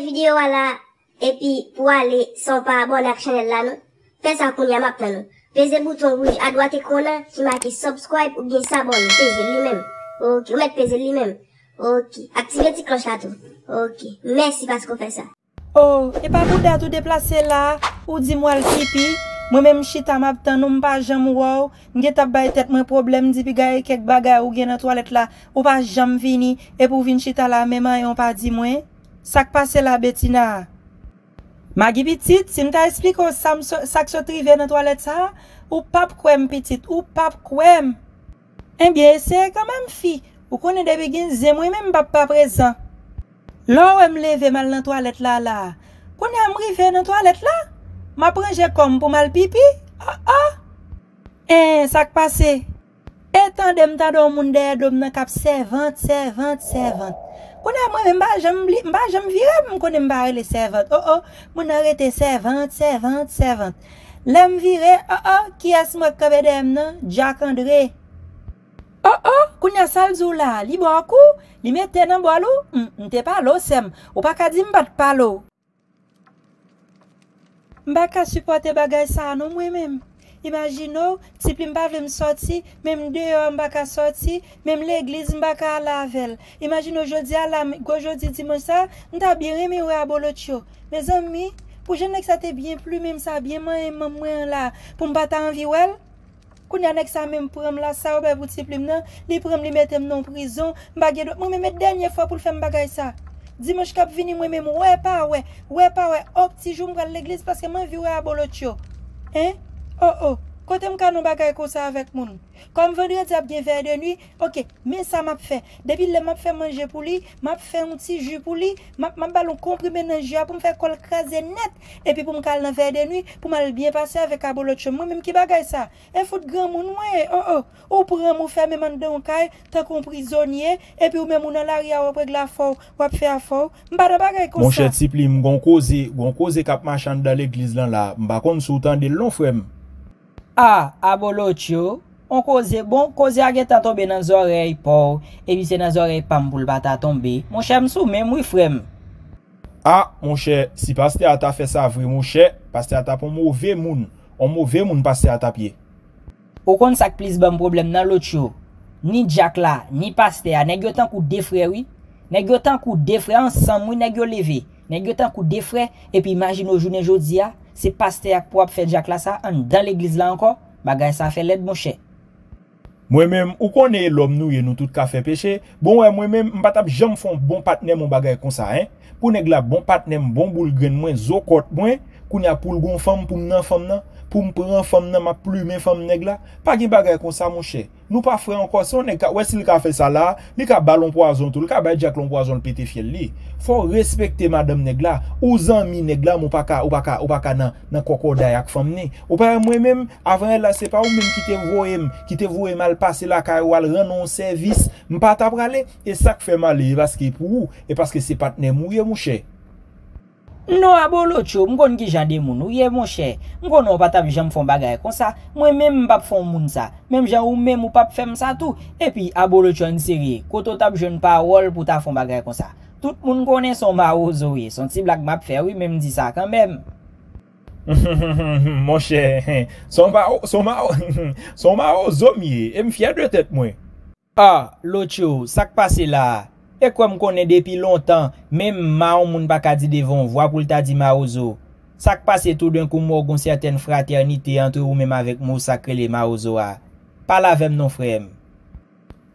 vidéo là, et puis pour aller sans pas abonner à la chaîne là, non? Fais ça qu'on y a maintenant. Pesez le bouton rouge à droite et corner qui marque subscribe ou bien s'abonner. Pesez lui-même. Ok, ou mettre pesez lui-même. Ok, activez la cloche là tout. Ok, merci parce qu'on fait ça. Oh, et pas pour d'atout déplacer là, ou dis-moi le tipi. Moi-même, chita m'a tant non pas jamais wow, n'ai pas baillé tête mon problème, dit bigaille quelques bagages ou bien dans toilette là, ou pas jamais fini, et pour venir chita là, même on pas dit moi, ça qui passe là, Bettina. Magi petite, si m'ta explique au sam ça qui se trouve dans toilette ça, ou pas quem petite, ou pas quem. Eh bien, c'est quand même fille, ou connaît des begins, moi-même pas présent. Là, on me lever mal dans toilette là, là, qu'on est arrivé dans toilette là? Ma prends comme pour mal pipi? Ah ah! Eh, ça qui passe. Et tant de m'ta dans mon derrière d'homme dans cap servante. Connais moi, j'aime virer, me connais m'barrer les servantes. Oh oh, mon arrêté servante. L'aime virer, oh oh, qui est-ce moi qui avait dem non? Jack André. Oh oh, kounya salzou la, li bon coup, li mette dans bois l'eau, m'te pas l'eau sem, ou pas qu'à dire m'batte pas l'eau. M'a qu'à supporter bagay ça non moi-même. Imaginez, si je ne peux pas sortir, même dehors, je ne peux pas sortir, même l'église, je ne peux pas laver. Imaginez aujourd'hui, dimanche, je suis bien aimé ou abolotio. Mes amis, pour que je ne sois bien plus, même ça, bien moins là, pour ne pas t'envier. Quand je même pour me la ça, je ne peux pas me mettre en prison, je ne peux pas me dernière fois pour faire bagay ça. Dimanche, je suis venu moi-même, ouais, pas, oh, petit jour, je vais l'église parce que je suis abolotio. Hein? Oh, quand je me bagaille comme ça avec moi. Comme vendredi, je bien vers de nuit. Ok, mais ça m'a fait. Depuis le m'a fait manger pour lui, m'a fait un petit jus pour lui, m'a ballon comprimé dans le jus pour me faire col craser net. Et puis pour me calmer vers de nuit, pour me bien passer avec un boulot de chou. Moi-même qui bagaille ça. Et faut de grand monde, ouais. Ou pour me faire même dans le caille, tant qu'on prisonnier. Et puis ou même dans l'arrière, ou après la faux, ou après faire faux. M'a pas bagaille comme ça. Mon cher Tipli, m'gon cause cap marchand dans l'église là. M'a qu'on sous-tend de long frère. Ah, abolotio, on cause bon, cause à guetta tomber dans les oreilles, pauvre, et puis c'est dans les oreilles, pam, boule bata tomber. Mon cher, m'sou, même, oui, frère. Ah, mon cher, si pasteur a ta fait ça, vrai, mon cher, pasteur a ta pour mauvais moun, on mauvais moun pasteur a ta pied. Au compte, ça plus bon problème dans l'autre show. Ni Jack là, ni pasteur, n'est-ce que tant qu'on défrère, oui? N'est-ce que tant qu'on défrère ensemble, oui, n'est-ce que levé? N'est-ce que tant qu'on défrère, et puis imagine au journée aujourd'hui, c'est pasteur qui a fait Jack là ça, dans l'église là encore, bagay ça fait l'aide mon cher. Moi-même, ou qu'on est l'homme nous et nous tout qu'a fait péché, bon ouais, moi-même, m'patap jamais font bon partenaire mon bagay comme ça, hein. Pour nèg la bon partenaire, bon boule grain moins, zo cote moins, qu'on y a pour gon femme pour nan femme nan, pour m'prend femme nan ma plume femme nèg là, pas gen bagay comme ça mon cher. Nous pas frère encore ça, nèg ouais s'il qu'a fait ça là, li ka ballon poison tout, li ka bay Jack l'on poison pété fiel li. Faut respecter madame nèg là, ou zanmi nèg là ou pas ka nan kokoda ak femme ni. Ou pas moi-même avant elle là c'est pas ou même qui te voye mal passer la caille ou al rendre service, m'pa t'a praler et ça qui fait mal parce que pour ou et parce que c'est partenaire mourir mon cher. Non, abolotio, m'gon ki jan de moun, ou ye mon cher, m'gon ou pas ta jam fon bagay comme ça, moi même pas fon moun ça, même jan ou même ou pas fem ça tout, et puis abolotio en série, koto tap jeune parole pour ta fon bagay comme ça. Tout le monde connaît son marozo, son petit blague map fait, oui, même dit ça quand même. Mon cher, son marozo, et me fier de tête, moi. Ah, l'autre, ça qui passe là. Et comme connaît depuis longtemps, même ma ou moun baka di devon, voix pour ta di marozo. Ça qui passe tout d'un coup, moi, une certaine fraternité entre vous même avec moi, sacré les marozo. Pas la même, non, frère.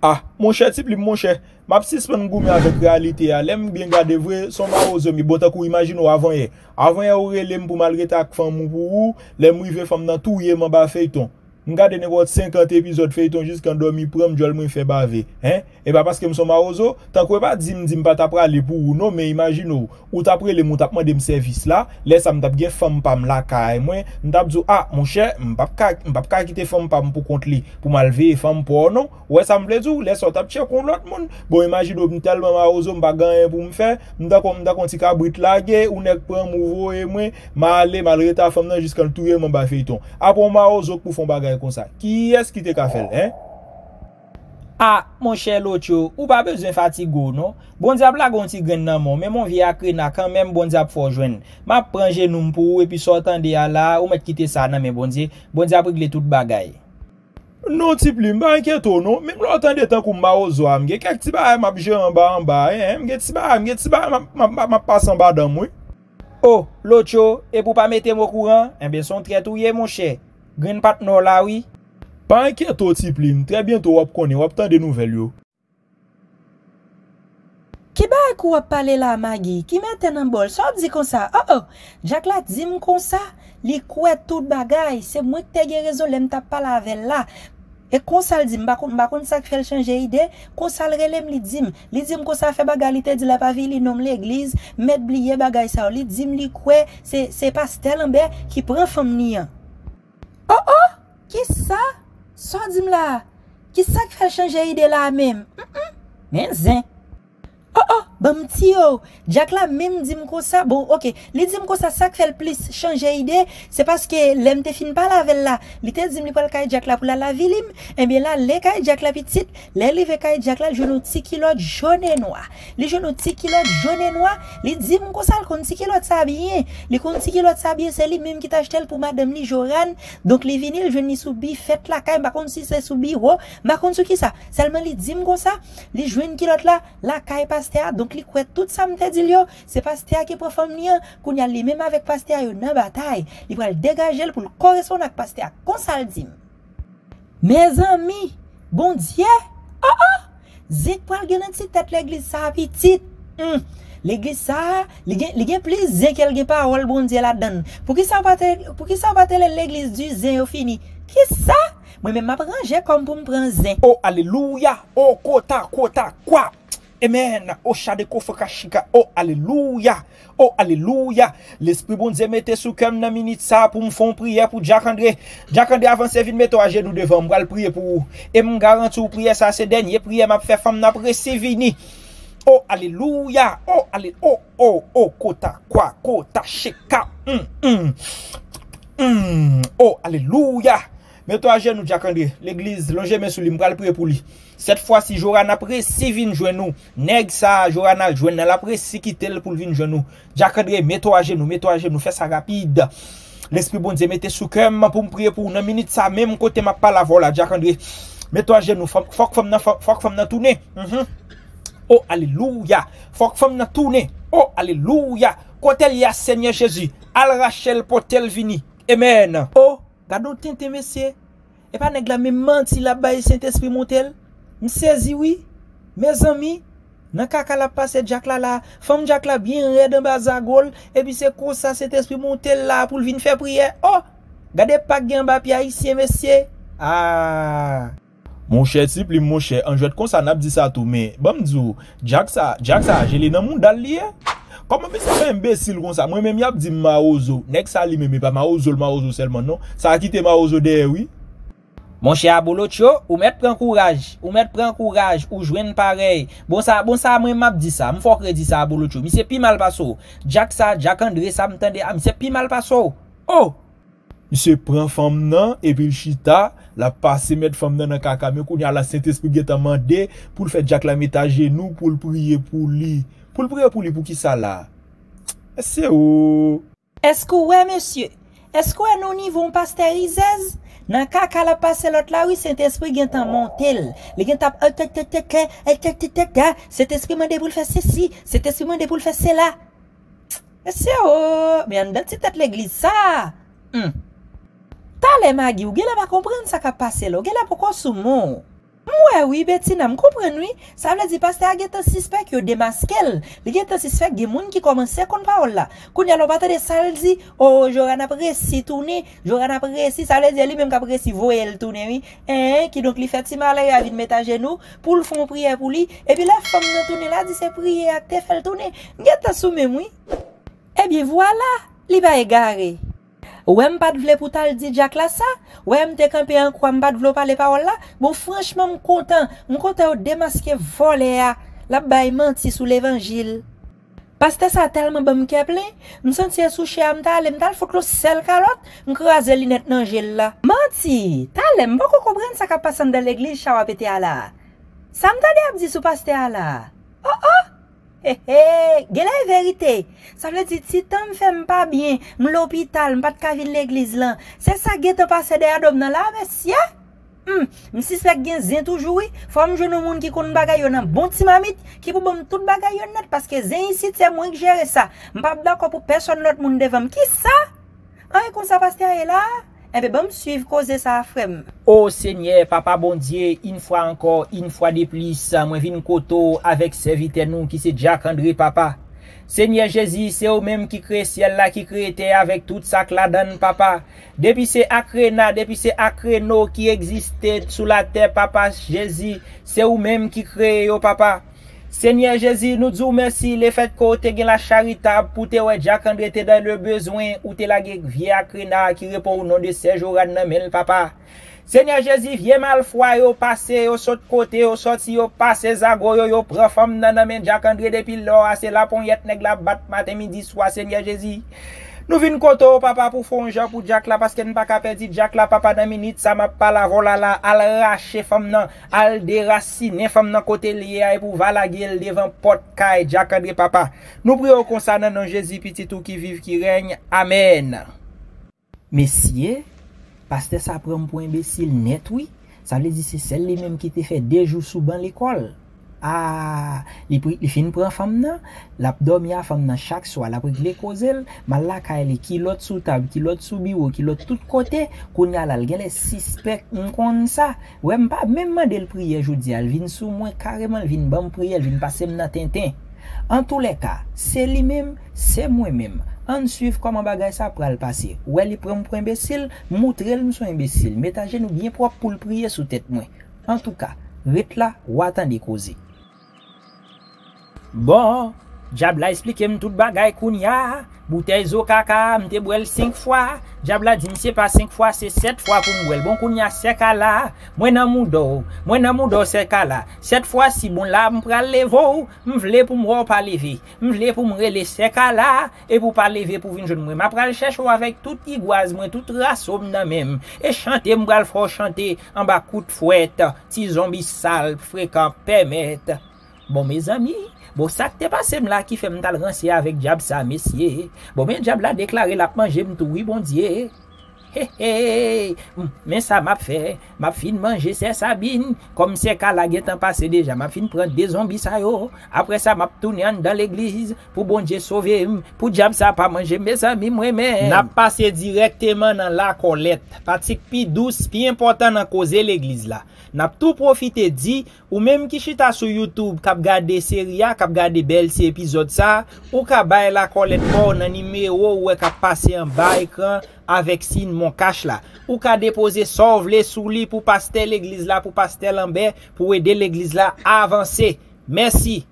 Ah, mon cher Tipli, mon cher, ma petite span goumé avec réalité, l'aime bien garder vrai, son marozo, mi botan kou imagine ou avant yé ou relèm pou malgré tak femme ou pour ou, l'aime rive femme nan tout yé m'en ba feuilleton. M'gade ne got 50 épisodes feuilleton jusqu'en dormi prem, j'ol m'en fait bavé, hein? Et pas parce que m'son marozo, tant qu'on pas dim pas tapra les pour ou non, mais imagine ou tapre le moutapman de m'service là, laisse ça m'tap gen femme pam la kaye, moi, m'tap zou, ah, mon cher, m'pap ka kite femme pam pour compte li, pour m'alve femme pour non, ouais, ça m'ple zou, laisse ça tap tchè kon l'autre monde. Bon, imagine ou m'tellement marozo, m'pa gagne pour m'fè, m'dakon ti kabrit la ge, ou nek prem mouvo et moi, m'ale, malre ta femme nan jusqu'en touye m'en ba feuilleton. Après marozo pour fon bagay comme ça. Qui est-ce qui te ka fait, hein? Ah, mon cher Lotio, ou pas besoin de fatigo, non? Bon diable la gonti gren nan mon, mais mon vie a créé quand même bon diable faut joindre. Ma prend genou pour et puis sortant de là, ou met quitter ça nan mais bon diable régler toute bagaille. Non type li mba inquiète non, même l'autant de temps qu'on m'a ozo am, gè quelques ti ba m'a jouer en bas, hein, m'gè ti ba m'a passe en bas dans moi. Oh, Lotio, et pour pas mettre moi courant, eh bien son très touye mon cher. Green partner là oui. Pas inquiète au type li, très bientôt on connaît, on attend des nouvelles yo. Qui ba kou a parler là Maggie, qui mette nan bol, ça dit comme ça. Oh, Jack la dit me comme ça, li kouet tout bagay, c'est moi qui t'ai raison, l'aime t'a pas la avec là. Et qu'on ça dit m'ba kon ça fait changer idée, qu'on ça relem li dim qu'on ça fait bagay li te dit la pa vi li nom l'église, met blier bagay ça, li dim li kouet, c'est pasteur Lambert qui prend femme ni an. Oh, qui ça? So dim là, qui ça qui fait changer idée là même? Menzin. Oh, bon petit yo, Jack la même dit m'ko ça, bon ok, li dit m'ko ça qui fait le plus changer idée, c'est parce que l'aime te fin pas la velle là, li te dit m'li pral kay Jack la pour la vilim, et bien là, le kay Jack la petite, le li ve kay Jack la joun ti kilot jaune et noir, li joun ti kilot jaune et noir, li dit m'ko ça le kon ti kilot ça bien, li kon ti kilot ça bien, c'est lui même qui t'achète pour madame li Joran, donc li vinil joun ni soubi fête la kay, par contre si c'est soubi ho, par contre sou ki ça, seulement li dit m'ko ça, li joun kilot là, la kay donc li kouet tout ça m'te dit yo c'est pasteur qui performe lien qu'on y a les même avec pasteur yo nan bataille li va le dégager pour correspondre avec pasteur comme ça dit mes amis bon dieu oh zik pour gen nan tête l'église ça petite l'église ça li gen plus zik qu'elle gen parole bon dieu la donne pour qui ça va l'église du zin au fini qui ça moi même m'a ranger comme pour me prendre zin oh alléluia oh kota quoi Amen. Oh, chade kofakashika. Oh, alléluia. Oh, alléluia. L'esprit bon Dieu mette sous comme nan minute ça pour me faire prier pour Jack André. Jack André avance vite mette à genoux devant moi, prier pour. Et me garantir prier ça c'est dernier prier m'a fait femme n'a pressé vini. Oh, alléluia. Oh, allez. Oh, kota kwa kota shika. Oh, alléluia. Mets-toi à genoux, Jack André. L'église, longe mes sous lui, m'bral prier pour lui. Cette fois-ci, Joran après, si vin genou. Neg ça, Joran a jouen la presse, si quitte pour vin genou. Jack André, mets-toi à genoux, fais ça rapide. L'esprit bon Dieu, mettez sous cœur pour me prier pour une minute, ça même côté ma pas la voilà, Jack André. Mets-toi à genoux, faut que femme n'a tourné. Oh, alléluia. Faut que femme n'a tourné. Oh, alléluia. Côté il y a Seigneur Jésus, al Rachel pour tel vini. Amen. Oh. Gardons tente messieurs, et pas nèg la même menti la baye Saint-Esprit montel. M'saisi oui, mes amis, nan kaka la passe Jack la, femme Jack la bien raide en bazagol, et puis c'est quoi ça Saint-Esprit montel là pour venir faire prière. Oh, gardez pas gen ba pi haïtien messieurs. Ah. Mon cher type, mon cher, en jette comme ça n'a dit ça tout mais bon m'dou, Jack ça, j'ai les nan moun dal lié. Comment mais c'est un imbécile comme ça moi même y a dit maozo nèg ça li même pas maozo seulement non ça a quitté maozo derrière oui mon cher Abolotio ou mettre prend courage ou joindre pareil bon ça moi m'a dit ça me faut crédit ça Abolotio mais c'est pi mal passo Jack André ça m'tendait mais c'est pi mal passo oh il se prend femme nan et puis chita la passer mettre femme nan kaka mais qu'on y a la Saint-Esprit qui t'a mandé pour faire Jack la mettre à genoux pour prier pour lui pour lui, pour qui ça là? C'est où? Est-ce que ouais, monsieur? Est-ce que ouais, nous n'y vont pasteuriser? Nan kaka la passe l'autre là, oui, Saint-Esprit gen tan montel. Le gen tap, Saint-Esprit mande pou l'fè ceci, Saint-Esprit mande pou l'fè cela. C'est où? Mais on donne tête l'église ça. T'as magi, ou gen la va comprendre ça ka passe là, ou gen la pourquoi sou mon? Ouais oui Bettina me comprendre oui ça veut dire pasteur a gèt un suspect qui démasqué il gèt un suspect des moun qui commençait kon parole là qu'on y a l'opata de saldi oh Joran après si tourner Joran après si ça veut dire lui même qu'après si voyel tourner oui qui donc li fait si mal à vite mettre à genoux pour le font prière pour lui et puis la femme nan tourner là dit c'est prière à te faire tourner gèt un sou même oui et bien voilà li va égaré ouais m'pas de vle pour t'al dit Jack là ça ouais m'te campé en quoi m'pas de vle parler parole là bon franchement m'content démasquer voler la baï menti sous l'évangile pasteur ça tellement bon m'kè plein m'senti sous chez m'tal faut que le sel carotte m'craser lunette nan gel là menti t'al m'pas comprendre ça qu'a passé dans l'église ça va péter là Ça me t'a dit sous pasteur là. Oh oh. Hé hé, gèle la vérité. Ça veut dire si tant me fait pas bien, l'hôpital, me pas de cavir l'église là. C'est ça qui te passe derrière d'homme là, monsieur. Je suis sûr toujours, faut que je ne monde qui connaît bagaille dans bon petit mamite qui pour bon toute bagaille net parce que zin ici c'est moi qui gère ça. Je pas d'accord pour personne l'autre monde devant. Qui ça? Hein comme ça pasteur est là? Eh bien, bon, suivre cause ça frème. Oh Seigneur, papa bon Dieu, une fois encore, une fois de plus, moi vin koto avec serviteur nous qui c'est Jacques André papa. Seigneur Jésus, c'est eux même qui crée ciel là, qui crée terre avec tout ça que la donne papa. Depuis c'est Akréna, depuis c'est Akréno qui existait sous la terre papa Jésus, c'est eux même qui crée yo papa. Seigneur Jésus, nous disons merci, le fait que tu es la charitable pour te ouais Jacques André t'es dans le besoin ou t'es la vieille Akrina qui répond au nom de Sergio Radnamel, papa. Seigneur Jésus, viens malfroid, yo passé, yo saute côté, yo sorti, yo passé, zago, yo prend femme nan nan men Jacques André depuis là, c'est la ponyette nèg la bat matin midi soir, Seigneur Jésus. Nous vin koto papa pour fonja pour Jack là parce que nous pas ka perdre Jack là papa dans minute ça m'a pas la vola là al racher femme nan al déraciner femme nan côté lié et pour valaguer devant porte caille Jack André papa. Nous prions concernant non Jésus petit tout qui vive qui règne. Amen. Messieurs, pasteur ça prend pour imbécile net oui. Ça veut dire c'est celle lui même qui t'a fait 2 jours sous ban l'école. Ah, les fin prend femme nan, l'abdomen femme nan chaque soir, la prigle kozel, mal la kaile ki l'autre sous table, ki l'autre sous bureau, ki l'autre tout côté, qu'on y a là les suspects on ça. Ouais, pas même mandé le prier jodi, elle vinn sous moi carrément, elle vinn ban prier, elle vinn passer nan tintin. En tous les cas, c'est lui même, c'est moi même. On suit comment bagay ça pral passer. Ouais, il prend pour imbécile, montrer le son imbécile, mettez nous bien propre pour le prier sous tête moi. En tout cas, rete là ou attendez causer. Bon, Jabla explique m tout bagay kounya, bouteille zo kaka, m'te bouel 5 fois, Jabla dit c'est pas 5 fois, c'est 7 fois pour m'bouel. Bon kounya c'est kala, moi nan moudo c'est kala. 7 fois si bon là m'pral levo, m'vle pour m'ro pas lever, m'vle pour m'rele c'est kala et pour pas lever pour vinn jeune moi. M'a pral chercher avec toute igouaz moi, toute race nan même et chanter m'bral fort chanter en bas coup de fouette, ti zombie sale fréquent permettre. Bon mes amis, bon, ça qui t'est passé là qui fait m'tal rancier avec Diab ça, messieurs. Bon, bien, Diab la déclaré la manger m'tou, oui, bon Dieu. Hé hé, mais ça m'a fait, m'a fin manger ces sabines, comme c'est qu'à la guette en passé déjà, m'a fin prendre des zombies ça yo. Après ça, m'a tourné dans l'église, pour bon Dieu sauver, pour Diab ça pas manger mes amis, moi-même. N'a passé directement dans la colette, pratique pi douce, pi important dans causer l'église là. N'a tout profité dit, ou même qui chita sur YouTube, kap gade série, kap gade bel ces épisodes ça, ou kap bay la colette pour nan numéro ou kap passé en bas écran, avec signe mon cash là ou ka déposer sauve les souli pour pasteur l'église là pour pasteur Lambert pour aider l'église là à avancer. Merci.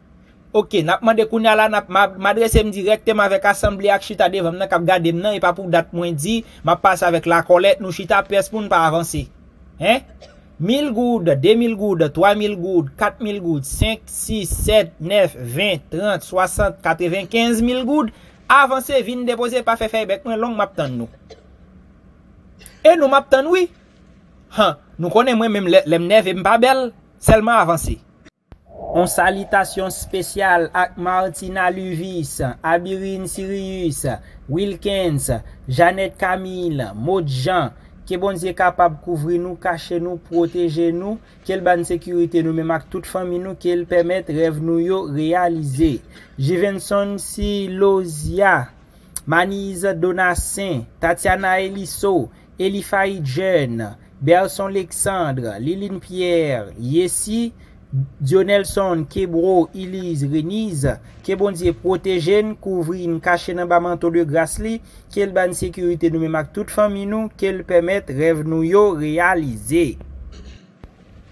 OK, n'a demandé kounya là n'a m'adresser directement avec assemblée ak chita devant nan k'ap gade nan et pas pour date moins dit m'a passe avec la collecte nous chita presse pour ne pas avancer. Hein? 1000 goud, 2000 goud, 3000 goud, 4000 goud, 5 6 7 9 20 30 60 95 000 goud avancez vinn déposer pas faire bec moi long m'attend nous. Et nous m'attend oui. Hein, nous connaissons moi même les nerfs pas belle, seulement avancer. On salutation spéciale à Martina Luvis, Abirine Sirius, Wilkins, Jeannette Camille, Maud Jean, que bon Dieu capable de couvrir nous, cacher nous, protéger nous, qu'elle ban sécurité nous même avec toute famille nous, qu'elle permette rêve nous yo réaliser. Jivenson Silozia, Manise Donassin, Tatiana Elisso, Elifaï Jeune, Berson Alexandre, Liline Pierre, Yessi, Dionelson, Kebro, Elise, Renise, que bon Dieu protège, couvrir, cacher dans bas manteau de grâce, qu'elle ban sécurité nous même avec toute famille nous, qu'elle permette rêve nous yo réaliser.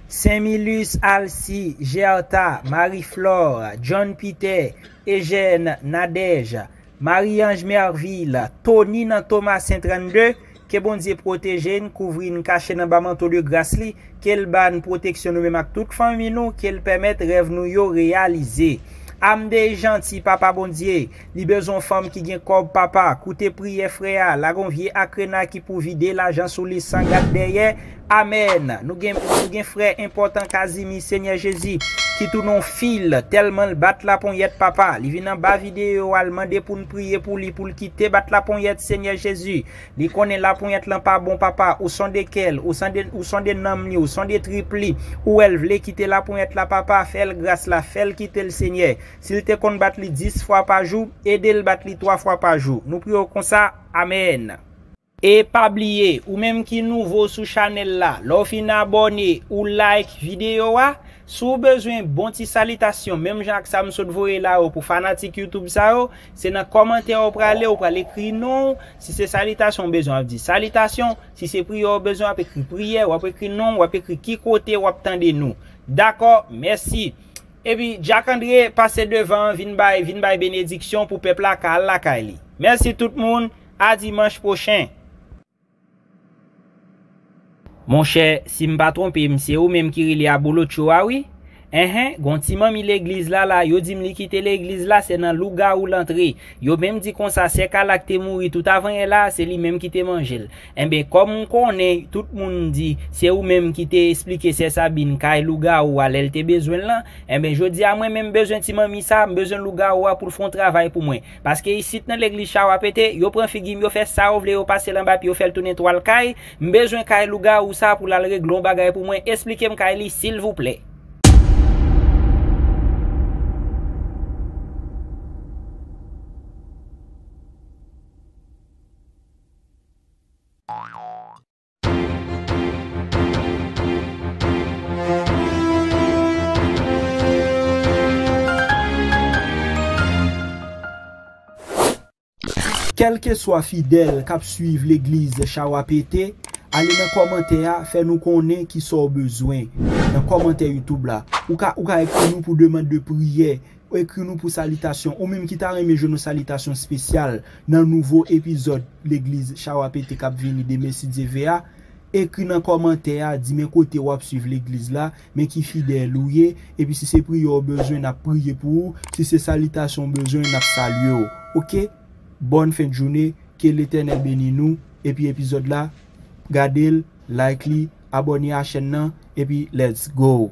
Saint-Milus, Alcy, Gerta, Marie-Flore, John Peter, Eugène, Nadège, Marie-Ange Merville, Tony dans Thomas 532, que bon Dieu protège, couvrir, nous cacher dans bas manteau de grâce, qu'elle ban protection nous même avec toute famille nous, qu'elle permette rêve nous yo réaliser. Amde gentil papa bon Dieu, li besoin femme qui gen corps papa, coûter prier frère, la gonvier akrena qui pour vider l'argent sous les sang gade derrière. Amen. Nous gen frère important Kazimi Seigneur Jésus qui tout non fil tellement le bat la ponyette papa, li vinn en bas vidéo al mandé pour nous prier pour lui pour quitter bat la ponyette Seigneur Jésus. Li connaît la ponyette là pas bon papa, ou sont desquels, ou sont des noms ni, ou sont des tripli, ou elle veut quitter la ponyette là papa, fais grâce la fais quitter le Seigneur. S'il te kon bat li 10 fois par jour, aidez le bat li 3 fois par jour. Nous prions comme ça. Amen. Et pas oublier, ou même qui nouveau sous channel là, l'offre abonné ou like vidéo a, sous besoin bon petit salutation, même Jacques ça me saute voyer là pour fanatique YouTube ça, c'est dans commentaire ou pour aller écrire non, si c'est salutation besoin dit salutation, si c'est prière besoin écrire prière, ou écrire non, ou écrire qui côté ou attendez nous. D'accord, merci. Et puis Jacques André passez devant, vin bay bénédiction pour peuple la Kali. Merci tout le monde, à dimanche prochain. Mon cher, si m'pas trompé, c'est ou même qui rile à boulot choa oui. Gontiman mi l'église là, yo di m'li quitter l'église là, c'est dans louga ou l'entrée. Yo même dit qu'on ça c'est kalak te mouri tout avant là, c'est lui même qui te mangel. Ben comme on connaît, tout moun dit, c'est ou même qui te expliqué c'est Sabine kay louga ou à l'elle te besoin là. Ben je dis à moi même besoin ti mami ça, besoin louga ou pour font travail pour moi. Parce que ici dans l'église ça a pété, yo prend figim, yo fait ça, ou vle yo passer l'en bas puis yo fait tourner toile kay, besoin kay louga ou ça pour la régler bagay pour moi. Expliquez moi kay li s'il vous plaît. Quel que soit fidèle qui suive l'église Chawapete, allez dans les commentaires, faites-nous connaître qui sont besoin. Dans les commentaires YouTube là, ou ka écrire nous pour demande de prière, ou écrire nous pour salutation, ou même qui t'a aimé je nos salutations spéciales dans nouveau épisode l'église Chawapete qui vient de Messi DVA. Écris dans les commentaires, dis mes côtés ou suivre l'église là, mais qui fidèle ou et puis si c'est prière besoin, n'a prier pour, si c'est salutation besoin, n'a saluer. OK? Bonne fin de journée, que l'Éternel bénisse nous. Et puis épisode là, gardez, likez, abonnez à la chaîne et puis let's go.